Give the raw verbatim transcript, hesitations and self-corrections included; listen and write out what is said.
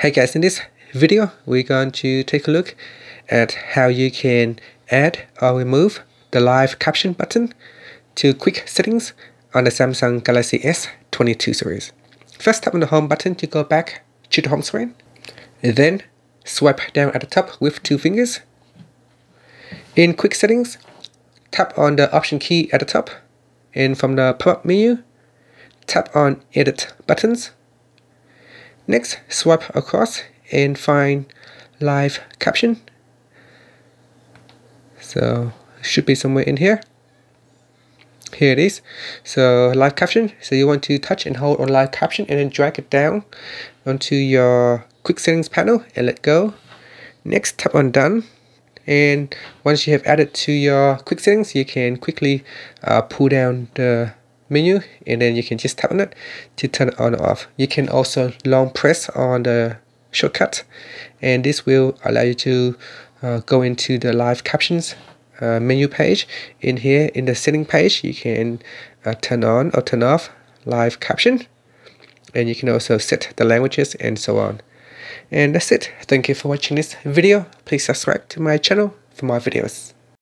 Hey guys, in this video we're going to take a look at how you can add or remove the live caption button to quick settings on the Samsung Galaxy S twenty-two series. First, tap on the home button to go back to the home screen, then swipe down at the top with two fingers. In quick settings, tap on the option key at the top, and from the pop-up menu, tap on edit buttons. Next, swipe across and find live caption. So it should be somewhere in here. Here it is. So live caption. So you want to touch and hold on live caption and then drag it down onto your quick settings panel and let go. Next, tap on done. And once you have added to your quick settings, you can quickly uh, pull down the menu and then you can just tap on it to turn it on or off. You can also long press on the shortcut and this will allow you to uh, go into the live captions uh, menu page. In here, in the setting page, you can uh, turn on or turn off live caption, and you can also set the languages and so on. And that's it. Thank you for watching this video. Please subscribe to my channel for more videos.